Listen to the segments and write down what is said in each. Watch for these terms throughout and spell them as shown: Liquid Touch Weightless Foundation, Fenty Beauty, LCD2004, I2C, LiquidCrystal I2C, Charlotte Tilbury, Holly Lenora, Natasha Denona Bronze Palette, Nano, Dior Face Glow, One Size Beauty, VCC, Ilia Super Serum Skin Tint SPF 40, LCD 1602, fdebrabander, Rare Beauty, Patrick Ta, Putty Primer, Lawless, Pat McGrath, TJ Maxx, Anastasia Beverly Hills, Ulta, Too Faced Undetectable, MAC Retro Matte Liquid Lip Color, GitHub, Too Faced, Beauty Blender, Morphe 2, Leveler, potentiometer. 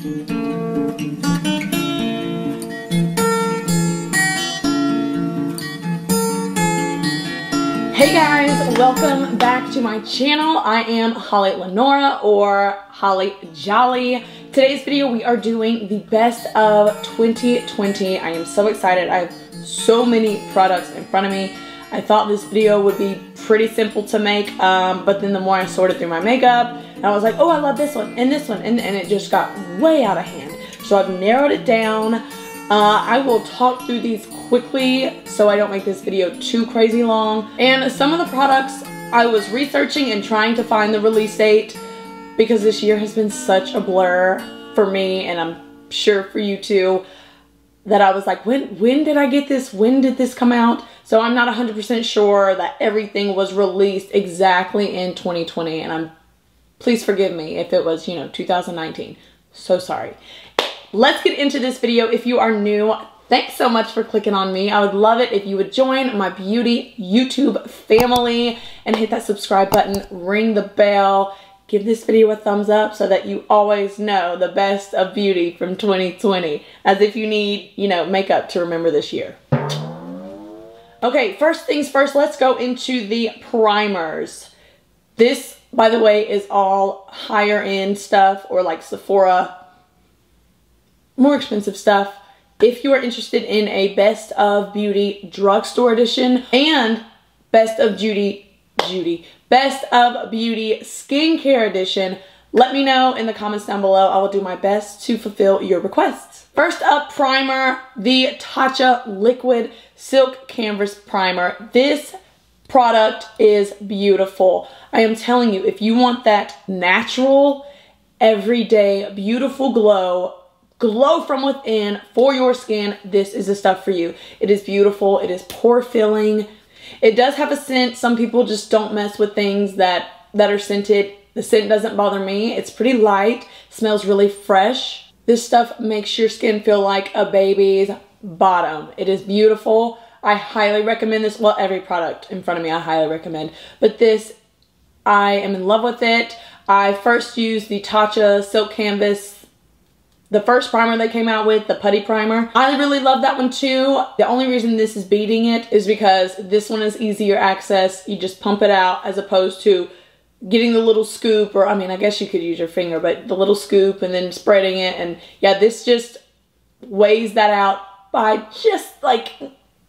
Hey guys, welcome back to my channel. I am Holly Lenora, or Holly Jolly. Today's video we are doing the best of 2020. I am so excited. I have so many products in front of me. I thought this video would be pretty simple to make, but then the more I sorted through my makeup, and I was like, oh, I love this one and this one, and it just got way out of hand. So I've narrowed it down. I will talk through these quickly so I don't make this video too crazy long. And some of the products I was researching and trying to find the release date because this year has been such a blur for me, and I'm sure for you too, that I was like, when did I get this? When did this come out? So I'm not 100% sure that everything was released exactly in 2020, and please forgive me if it was, 2019. So sorry. Let's get into this video. If you are new, thanks so much for clicking on me. I would love it if you would join my beauty YouTube family and hit that subscribe button, ring the bell, give this video a thumbs up so that you always know the best of beauty from 2020, as if you need, makeup to remember this year. Okay, first things first, let's go into the primers. This, by the way, is all higher end stuff, or like Sephora, more expensive stuff. If you are interested in a best of beauty drugstore edition and best of beauty skincare edition, let me know in the comments down below. I will do my best to fulfill your requests. First up, primer, the Tatcha Liquid Silk Canvas Primer. This product is beautiful. I am telling you, if you want that natural, everyday, beautiful glow from within for your skin, this is the stuff for you. It is beautiful. It is pore filling. It does have a scent. Some people just don't mess with things that are scented. The scent doesn't bother me. It's pretty light, smells really fresh. This stuff makes your skin feel like a baby's bottom. It is beautiful. I highly recommend this. Well, every product in front of me I highly recommend, but this, I am in love with it. I first used the Tatcha Silk Canvas, the first primer they came out with, the Putty Primer. I really love that one too. The only reason this is beating it is because this one is easier access. You just pump it out as opposed to getting the little scoop, or I mean, I guess you could use your finger, but the little scoop and then spreading it. And yeah, this just weighs that out by just like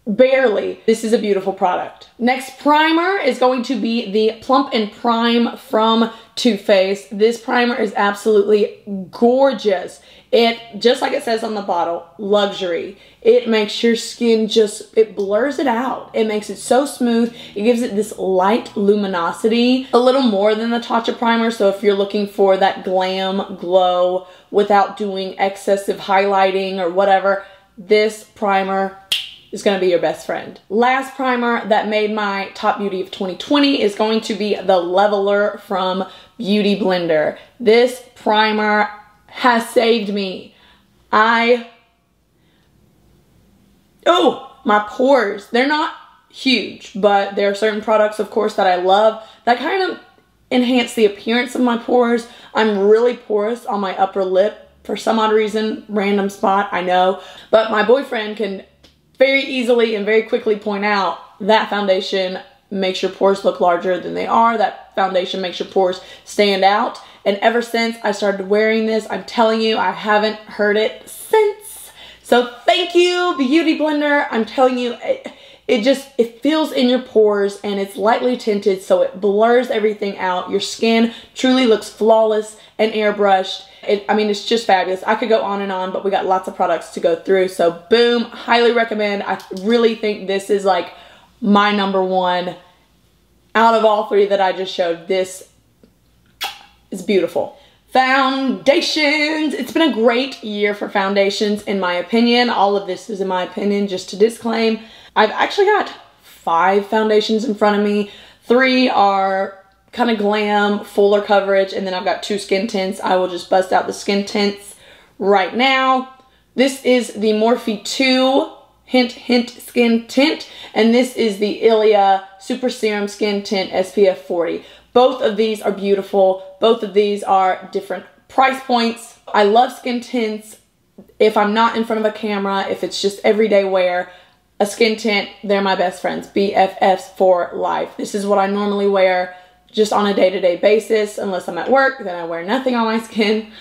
barely. This is a beautiful product. Next primer is going to be the Plump and Prime from Too Faced. This primer is absolutely gorgeous. It, just like it says on the bottle, luxury. It makes your skin just, it blurs it out. It makes it so smooth. It gives it this light luminosity, a little more than the Tatcha Primer. So if you're looking for that glam glow without doing excessive highlighting or whatever, this primer is gonna be your best friend. Last primer that made my top beauty of 2020 is going to be the Leveler from Beauty Blender. This primer has saved me. My pores, they're not huge, but there are certain products, of course, that I love that kind of enhance the appearance of my pores. I'm really porous on my upper lip for some odd reason, random spot, I know, but my boyfriend can very easily and very quickly point out that foundation makes your pores look larger than they are. That foundation makes your pores stand out. And ever since I started wearing this, I'm telling you, I haven't heard it since. So thank you, Beauty Blender. I'm telling you, it fills in your pores, and it's lightly tinted, so it blurs everything out. Your skin truly looks flawless and airbrushed. It's just fabulous. I could go on and on, but we got lots of products to go through. So boom, highly recommend. I really think this is like my number one out of all three that I just showed. This is beautiful. Foundations. It's been a great year for foundations, in my opinion. All of this is in my opinion, just to disclaim. I've actually got 5 foundations in front of me. 3 are kind of glam, fuller coverage, and then I've got 2 skin tints. I will just bust out the skin tints right now. This is the Morphe 2, hint, hint, skin tint, and this is the Ilia Super Serum Skin Tint SPF 40. Both of these are beautiful. Both of these are different price points. I love skin tints. If I'm not in front of a camera, if it's just everyday wear, a skin tint, they're my best friends. BFFs for life. This is what I normally wear just on a day-to-day basis. Unless I'm at work, then I wear nothing on my skin.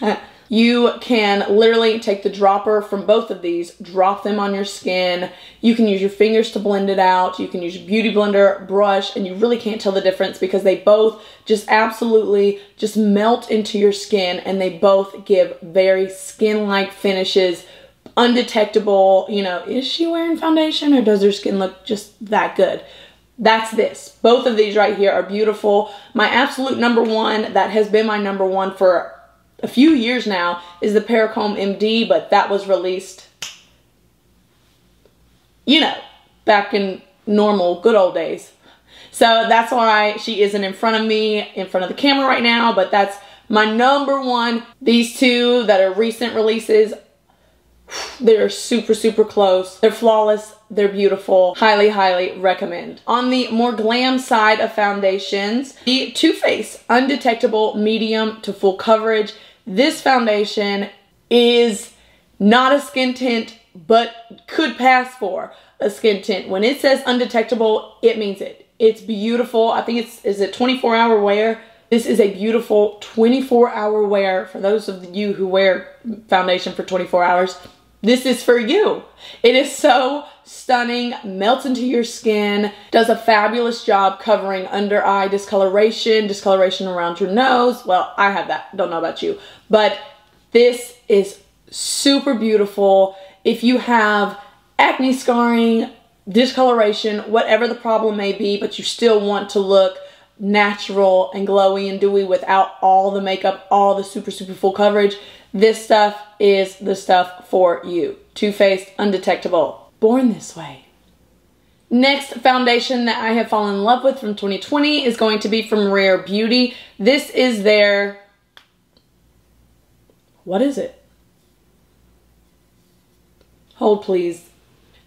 You can literally take the dropper from both of these, drop them on your skin. You can use your fingers to blend it out. You can use your Beauty Blender, brush, and you really can't tell the difference because they both just absolutely just melt into your skin, and they both give very skin-like finishes, undetectable. You know, is she wearing foundation or does her skin look just that good? That's this. Both of these right here are beautiful. My absolute number one, that has been my number one for a few years now, is the Paracomb MD, but that was released, you know, back in normal good old days. So that's why she isn't in front of me, in front of the camera right now, but that's my number one. These two that are recent releases, they're super, super close. They're flawless. They're beautiful. Highly, highly recommend. On the more glam side of foundations, the Too Faced Undetectable Medium to Full Coverage. This foundation is not a skin tint, but could pass for a skin tint. When it says undetectable, it means it. It's beautiful. I think it's, is it 24-hour wear? This is a beautiful 24-hour wear. For those of you who wear foundation for 24 hours, this is for you. It is so stunning, melts into your skin, does a fabulous job covering under eye discoloration, discoloration around your nose. Well, I have that, don't know about you, but this is super beautiful. If you have acne scarring, discoloration, whatever the problem may be, but you still want to look natural and glowy and dewy without all the makeup, all the super, super full coverage, this stuff is the stuff for you. Too Faced Undetectable. Born this way. Next foundation that I have fallen in love with from 2020 is going to be from Rare Beauty. This is their... what is it? Hold please.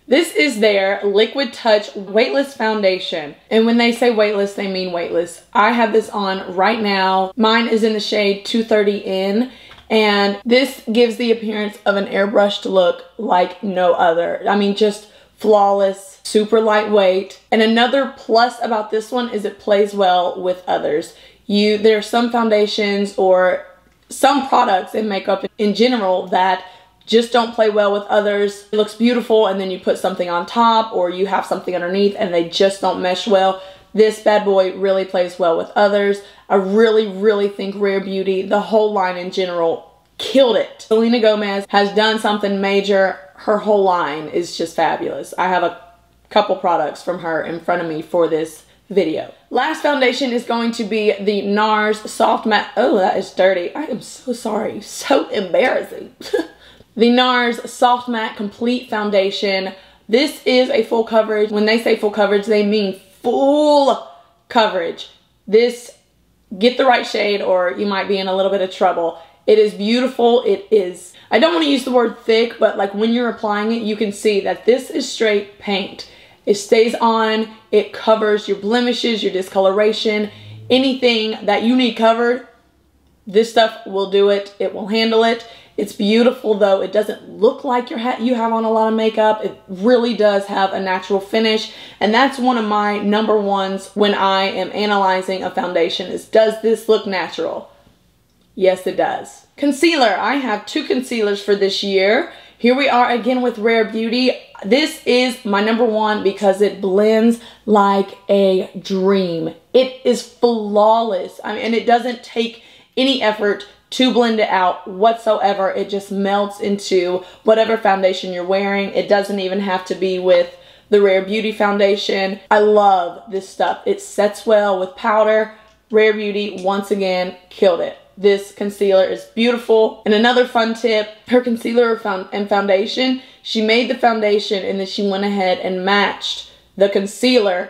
This is their Liquid Touch Weightless Foundation. And when they say weightless, they mean weightless. I have this on right now. Mine is in the shade 230N. And this gives the appearance of an airbrushed look like no other. I mean, just flawless, super lightweight. And another plus about this one is it plays well with others. There are some foundations or some products in makeup in general that just don't play well with others. It looks beautiful and then you put something on top or you have something underneath and they just don't mesh well. This bad boy really plays well with others. I really, really think Rare Beauty, the whole line in general, killed it. Selena Gomez has done something major. Her whole line is just fabulous. I have a couple products from her in front of me for this video. Last foundation is going to be the NARS Soft Matte... oh, that is dirty. I am so sorry. So embarrassing. The NARS Soft Matte Complete Foundation. This is a full coverage. When they say full coverage, they mean full coverage. This, get the right shade or you might be in a little bit of trouble. It is beautiful. It is, I don't want to use the word thick, but like when you're applying it, you can see that this is straight paint. It stays on, it covers your blemishes, your discoloration, anything that you need covered. This stuff will do it. It will handle it. It's beautiful though. It doesn't look like you have on a lot of makeup. It really does have a natural finish. And that's one of my number ones when I am analyzing a foundation is, does this look natural? Yes, it does. Concealer. I have two concealers for this year. Here we are again with Rare Beauty. This is my number one because it blends like a dream. It is flawless. I mean, and it doesn't take any effort to blend it out whatsoever. It just melts into whatever foundation you're wearing. It doesn't even have to be with the Rare Beauty foundation. I love this stuff. It sets well with powder. Rare Beauty, once again, killed it. This concealer is beautiful. And another fun tip, her concealer and foundation, she made the foundation and then she went ahead and matched the concealer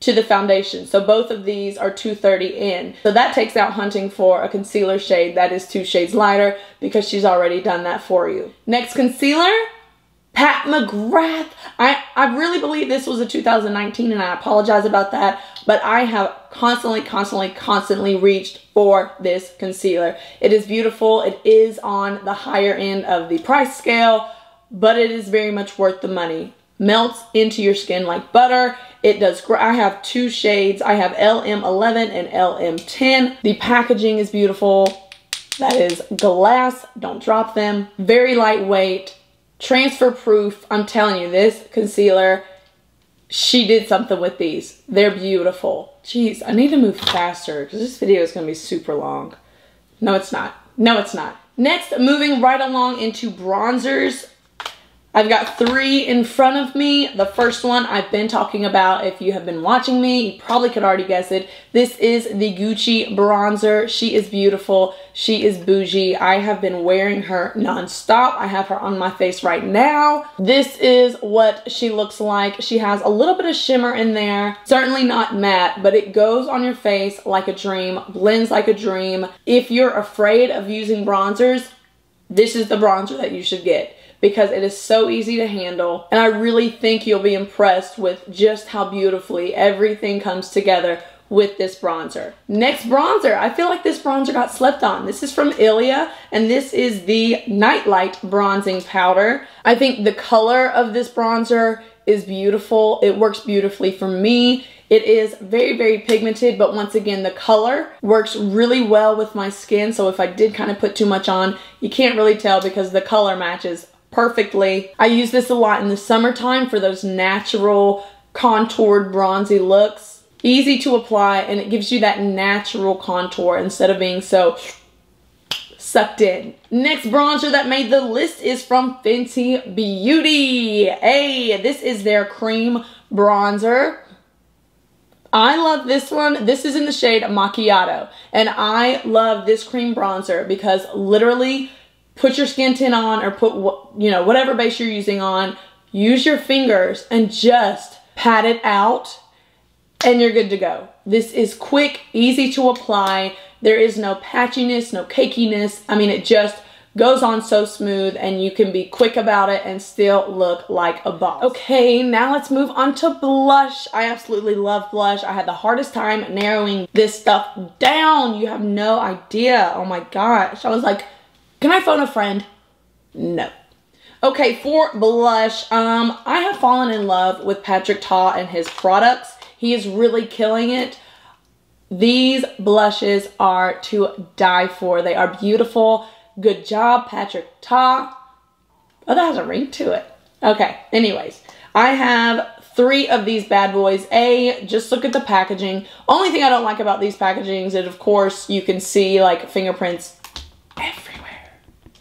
to the foundation. So both of these are 230N. So that takes out hunting for a concealer shade that is two shades lighter because she's already done that for you. Next concealer, Pat McGrath. I really believe this was a 2019, and I apologize about that, but I have constantly reached for this concealer. It is beautiful. It is on the higher end of the price scale, but it is very much worth the money. Melts into your skin like butter. It does. I have two shades. I have LM11 and LM10. The packaging is beautiful. That is glass. Don't drop them. Very lightweight. Transfer proof. I'm telling you, this concealer, she did something with these. They're beautiful. Jeez, I need to move faster because this video is going to be super long. No, it's not. No, it's not. Next, moving right along into bronzers. I've got three in front of me. The first one I've been talking about. If you have been watching me, you probably could already guess it. This is the Gucci bronzer. She is beautiful. She is bougie. I have been wearing her nonstop. I have her on my face right now. This is what she looks like. She has a little bit of shimmer in there. Certainly not matte, but it goes on your face like a dream, blends like a dream. If you're afraid of using bronzers, this is the bronzer that you should get, because it is so easy to handle, and I really think you'll be impressed with just how beautifully everything comes together with this bronzer. Next bronzer, I feel like this bronzer got slept on. This is from Ilia, and this is the Night Light Bronzing Powder. I think the color of this bronzer is beautiful. It works beautifully for me. It is very, very pigmented, but once again, the color works really well with my skin, so if I did kind of put too much on, you can't really tell because the color matches perfectly. I use this a lot in the summertime for those natural contoured bronzy looks. Easy to apply, and it gives you that natural contour instead of being so sucked in. Next bronzer that made the list is from Fenty Beauty. Hey, this is their cream bronzer. I love this one. This is in the shade Macchiato, and I love this cream bronzer because literally put your skin tint on, or put, you know, whatever base you're using on, use your fingers and just pat it out, and you're good to go. This is quick, easy to apply. There is no patchiness, no cakiness. I mean, it just goes on so smooth, and you can be quick about it and still look like a boss. Okay, now let's move on to blush. I absolutely love blush. I had the hardest time narrowing this stuff down. You have no idea. Oh my gosh. I was like, can I phone a friend? No. Okay, for blush, I have fallen in love with Patrick Ta and his products. He is really killing it. These blushes are to die for. They are beautiful. Good job, Patrick Ta. Oh, that has a ring to it. Okay, anyways, I have three of these bad boys. A, just look at the packaging. Only thing I don't like about these packagings is, of course, you can see like fingerprints everywhere.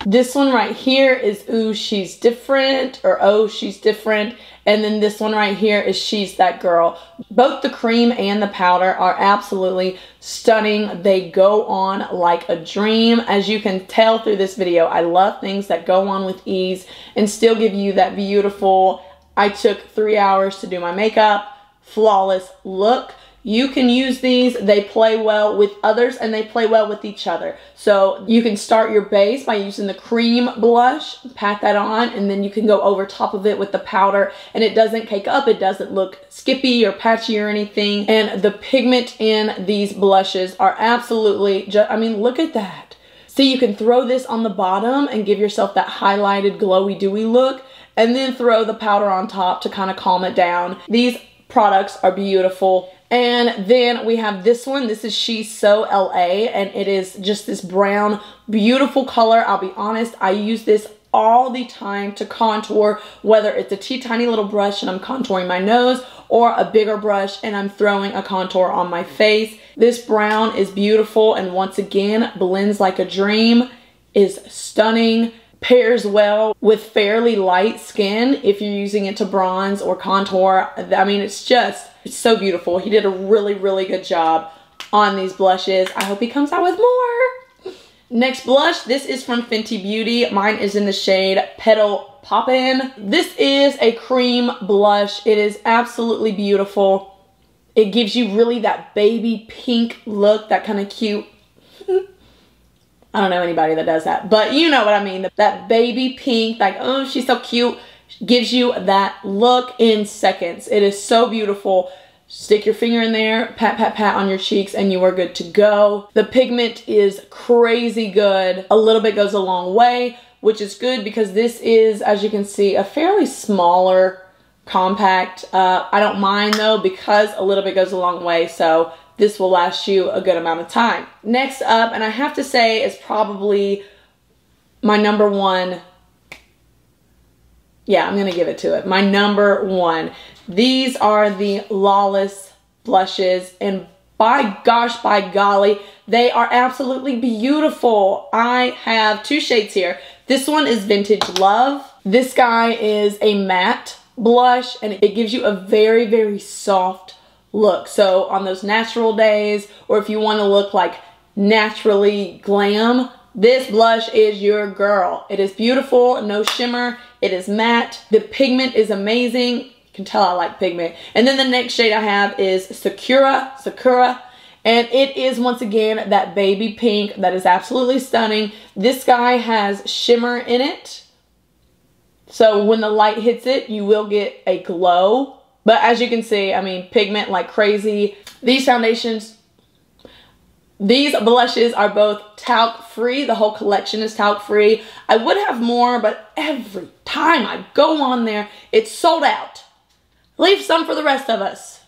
This one right here is Ooh, She's Different, or Oh, She's Different. And then this one right here is She's That Girl. Both the cream and the powder are absolutely stunning. They go on like a dream. As you can tell through this video, I love things that go on with ease and still give you that beautiful, I took 3 hours to do my makeup, flawless look. You can use these. They play well with others, and they play well with each other. So you can start your base by using the cream blush, pat that on, and then you can go over top of it with the powder, and it doesn't cake up. It doesn't look skippy or patchy or anything. And the pigment in these blushes are absolutely just, I mean, look at that. See, you can throw this on the bottom and give yourself that highlighted glowy dewy look, and then throw the powder on top to kind of calm it down. These products are beautiful. And then we have this one. This is She's So LA, and it is just this brown, beautiful color. I'll be honest, I use this all the time to contour, whether it's a teeny tiny little brush and I'm contouring my nose, or a bigger brush and I'm throwing a contour on my face. This brown is beautiful, and once again, blends like a dream, is stunning. Pairs well with fairly light skin if you're using it to bronze or contour. I mean, it's just, it's so beautiful. He did a really, really good job on these blushes. I hope he comes out with more. Next blush, this is from Fenty Beauty. Mine is in the shade Petal Poppin'. This is a cream blush. It is absolutely beautiful. It gives you really that baby pink look, that kind of cute. I don't know anybody that does that, but you know what I mean. That baby pink, like, oh, she's so cute. gives you that look in seconds. It is so beautiful. Stick your finger in there, pat, pat, pat on your cheeks, and you are good to go. The pigment is crazy good. A little bit goes a long way, which is good because this is, as you can see, a fairly smaller compact. I don't mind though, because a little bit goes a long way, so this will last you a good amount of time. Next up, and I have to say is probably my number one. Yeah, I'm gonna give it to it. My number one. These are the Lawless blushes, and by gosh, by golly, they are absolutely beautiful. I have two shades here. This one is Vintage Love. This guy is a matte blush, and it gives you a very, very soft look. So on those natural days, or if you want to look like naturally glam, this blush is your girl. It is beautiful, no shimmer. It is matte. The pigment is amazing. You can tell I like pigment. And then the next shade I have is Sakura. And it is, once again, that baby pink that is absolutely stunning. This guy has shimmer in it, so when the light hits it, you will get a glow. But as you can see, I mean, pigment like crazy. These foundations, these blushes are both talc free. The whole collection is talc free. I would have more, but every time I go on there, it's sold out. Leave some for the rest of us.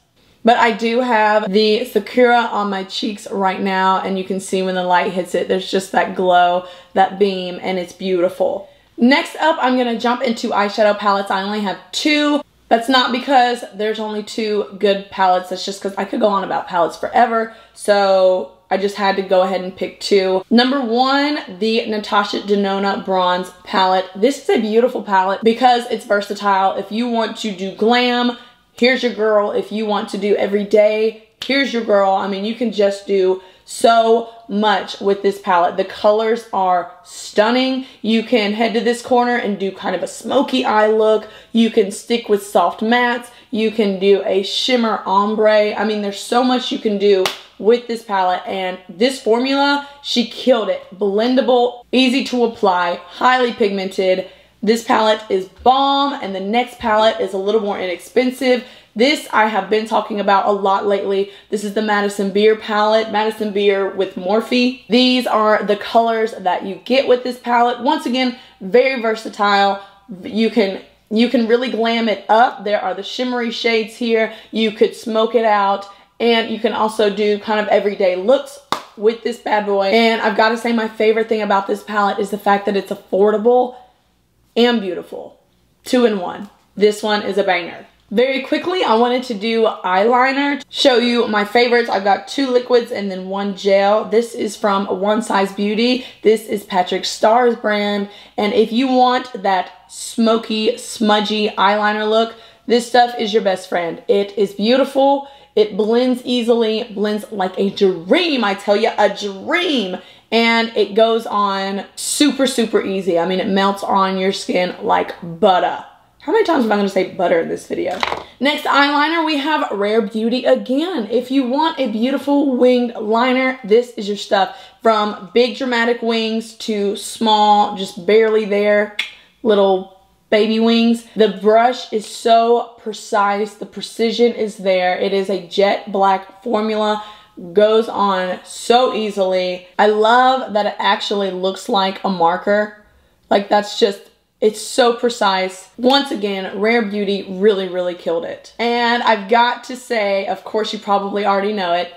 But I do have the Sakura on my cheeks right now, and you can see when the light hits it, there's just that glow, that beam, and it's beautiful. Next up, I'm gonna jump into eyeshadow palettes. I only have two. That's not because there's only two good palettes. That's just because I could go on about palettes forever. So I just had to go ahead and pick two. Number one, the Natasha Denona Bronze Palette. This is a beautiful palette because it's versatile. If you want to do glam, here's your girl. If you want to do everyday, here's your girl. I mean, you can just do so much with this palette. The colors are stunning. You can head to this corner and do kind of a smoky eye look. You can stick with soft mattes. You can do a shimmer ombre. I mean, there's so much you can do with this palette, and this formula, she killed it. Blendable, easy to apply, highly pigmented. This palette is bomb, and the next palette is a little more inexpensive. This I have been talking about a lot lately. This is the Madison Beer palette, Madison Beer with Morphe. These are the colors that you get with this palette. Once again, very versatile. You can really glam it up. There are the shimmery shades here. You could smoke it out, and you can also do kind of everyday looks with this bad boy. And I've got to say, my favorite thing about this palette is the fact that it's affordable and beautiful. 2 in 1. This one is a banger. Very quickly, I wanted to do eyeliner, show you my favorites. I've got 2 liquids and then 1 gel. This is from One Size Beauty. This is Patrick Ta's brand. And if you want that smoky, smudgy eyeliner look, this stuff is your best friend. It is beautiful. It blends easily, blends like a dream. I tell you, a dream. And it goes on super, super easy. I mean, it melts on your skin like butter. How many times am I going to say butter in this video? Next eyeliner, we have Rare Beauty again. If you want a beautiful winged liner, this is your stuff. From big dramatic wings to small, just barely there, little baby wings. The brush is so precise. The precision is there. It is a jet black formula. Goes on so easily. I love that it actually looks like a marker. Like, that's just... it's so precise. Once again, Rare Beauty really, really killed it. And I've got to say, of course you probably already know it,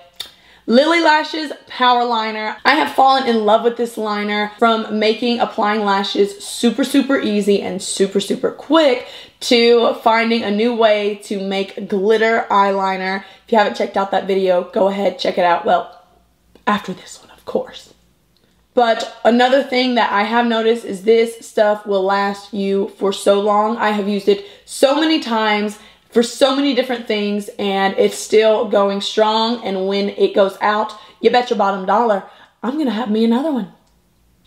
Lily Lashes Power Liner. I have fallen in love with this liner, from making applying lashes super, super easy and super, super quick to finding a new way to make glitter eyeliner. If you haven't checked out that video, go ahead, check it out. Well, after this one, of course. But another thing that I have noticed is this stuff will last you for so long. I have used it so many times for so many different things, and it's still going strong. And when it goes out, you bet your bottom dollar, I'm going to have me another one.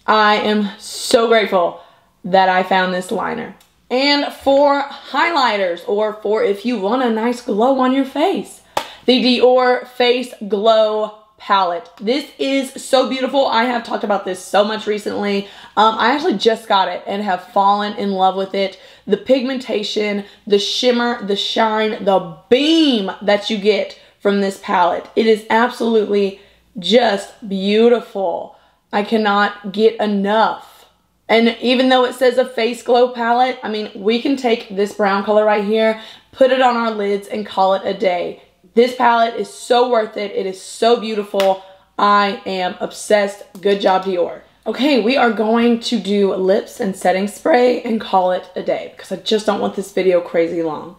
I am so grateful that I found this liner. And for highlighters, or for if you want a nice glow on your face, the Dior Face Glow palette. This is so beautiful. I have talked about this so much recently. I actually just got it and have fallen in love with it. The pigmentation, the shimmer, the shine, the beam that you get from this palette. It is absolutely just beautiful. I cannot get enough. And even though it says a face glow palette, I mean, we can take this brown color right here, put it on our lids and call it a day. This palette is so worth it. It is so beautiful. I am obsessed. Good job, Dior. Okay, we are going to do lips and setting spray and call it a day because I just don't want this video crazy long.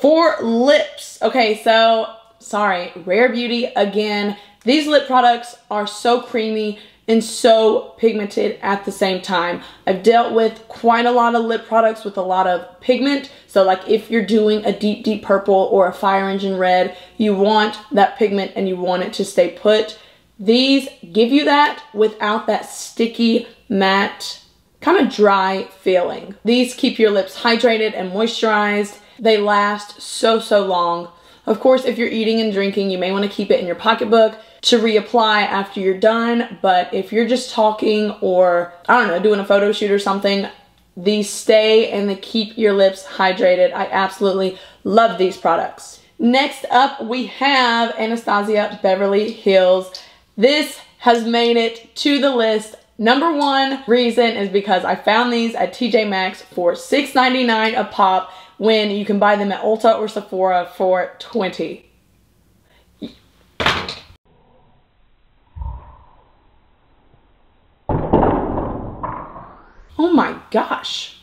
For lips, okay, so sorry, Rare Beauty again. These lip products are so creamy and so pigmented at the same time. I've dealt with quite a lot of lip products with a lot of pigment. So like if you're doing a deep, deep purple or a fire engine red, you want that pigment and you want it to stay put. These give you that without that sticky, matte, kind of dry feeling. These keep your lips hydrated and moisturized. They last so, so long. Of course, if you're eating and drinking, you may want to keep it in your pocketbook to reapply after you're done. But if you're just talking or, I don't know, doing a photo shoot or something, these stay and they keep your lips hydrated. I absolutely love these products. Next up, we have Anastasia Beverly Hills. This has made it to the list. Number 1 reason is because I found these at TJ Maxx for $6.99 a pop, when you can buy them at Ulta or Sephora for $20. Oh my gosh.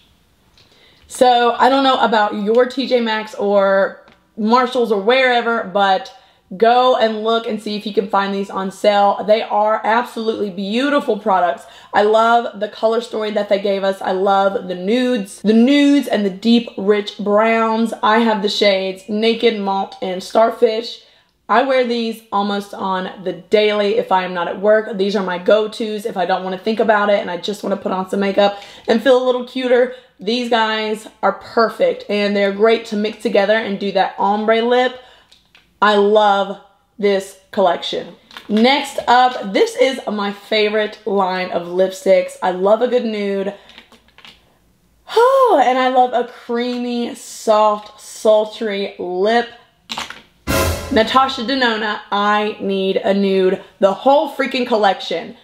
So I don't know about your TJ Maxx or Marshalls or wherever, but go and look and see if you can find these on sale. They are absolutely beautiful products. I love the color story that they gave us. I love the nudes and the deep, rich browns. I have the shades Naked, Malt, and Starfish. I wear these almost on the daily if I am not at work. These are my go-tos if I don't want to think about it and I just want to put on some makeup and feel a little cuter. These guys are perfect and they're great to mix together and do that ombre lip. I love this collection. Next up, this is my favorite line of lipsticks. I love a good nude. Oh, and I love a creamy, soft, sultry lip. Natasha Denona, I need a nude. The whole freaking collection.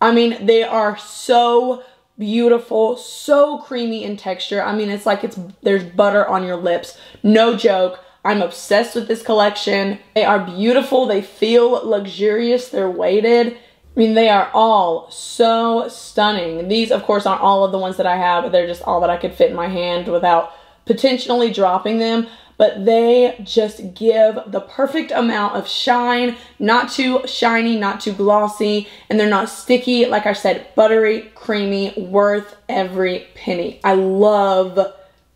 I mean, they are so beautiful, so creamy in texture. I mean, it's like there's butter on your lips. No joke. I'm obsessed with this collection. They are beautiful. They feel luxurious. They're weighted. I mean, they are all so stunning. These, of course, aren't all of the ones that I have. They're just all that I could fit in my hand without potentially dropping them. But they just give the perfect amount of shine. Not too shiny, not too glossy. And they're not sticky. Like I said, buttery, creamy, worth every penny. I love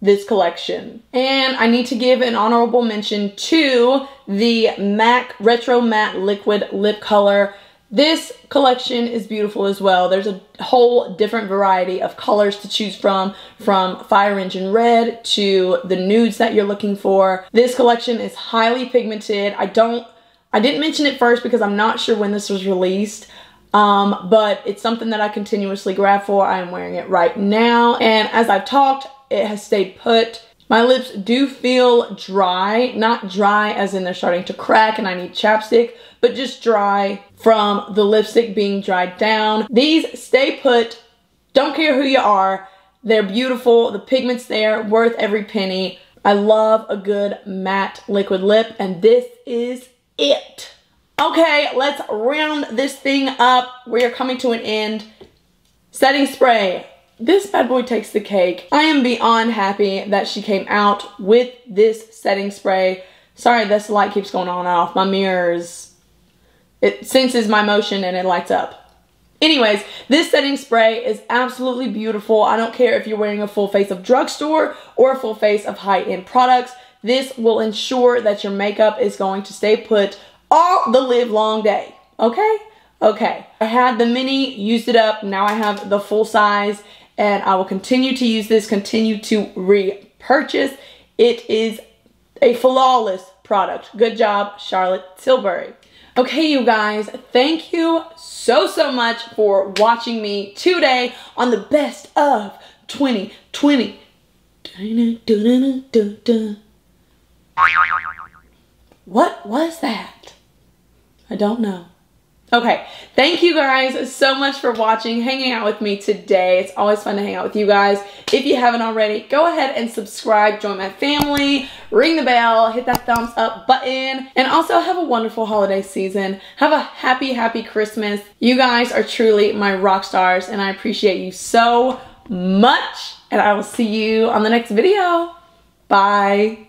this collection. And I need to give an honorable mention to the MAC Retro Matte Liquid Lip Color. This collection is beautiful as well. There's a whole different variety of colors to choose from fire engine red to the nudes that you're looking for. This collection is highly pigmented. I didn't mention it first because I'm not sure when this was released. But it's something that I continuously grab for. I am wearing it right now. And as I've talked, it has stayed put. My lips do feel dry, not dry as in they're starting to crack and I need chapstick, but just dry from the lipstick being dried down. These stay put, don't care who you are. They're beautiful, the pigment's there, worth every penny. I love a good matte liquid lip and this is it. Okay, let's round this thing up. We are coming to an end. Setting spray. This bad boy takes the cake. I am beyond happy that she came out with this setting spray. Sorry, this light keeps going on and off. My mirrors, it senses my motion and it lights up. Anyways, this setting spray is absolutely beautiful. I don't care if you're wearing a full face of drugstore or a full face of high-end products. This will ensure that your makeup is going to stay put all the live long day, okay? Okay, I had the mini, used it up. Now I have the full size. And I will continue to use this, continue to repurchase. It is a flawless product. Good job, Charlotte Tilbury. Okay, you guys, thank you so much for watching me today on the best of 2020. What was that? I don't know. Okay, thank you guys so much for watching, hanging out with me today. It's always fun to hang out with you guys. If you haven't already, go ahead and subscribe, join my family, ring the bell, hit that thumbs up button, and also have a wonderful holiday season. Have a happy, happy Christmas. You guys are truly my rock stars, and I appreciate you so much, and I will see you on the next video. Bye.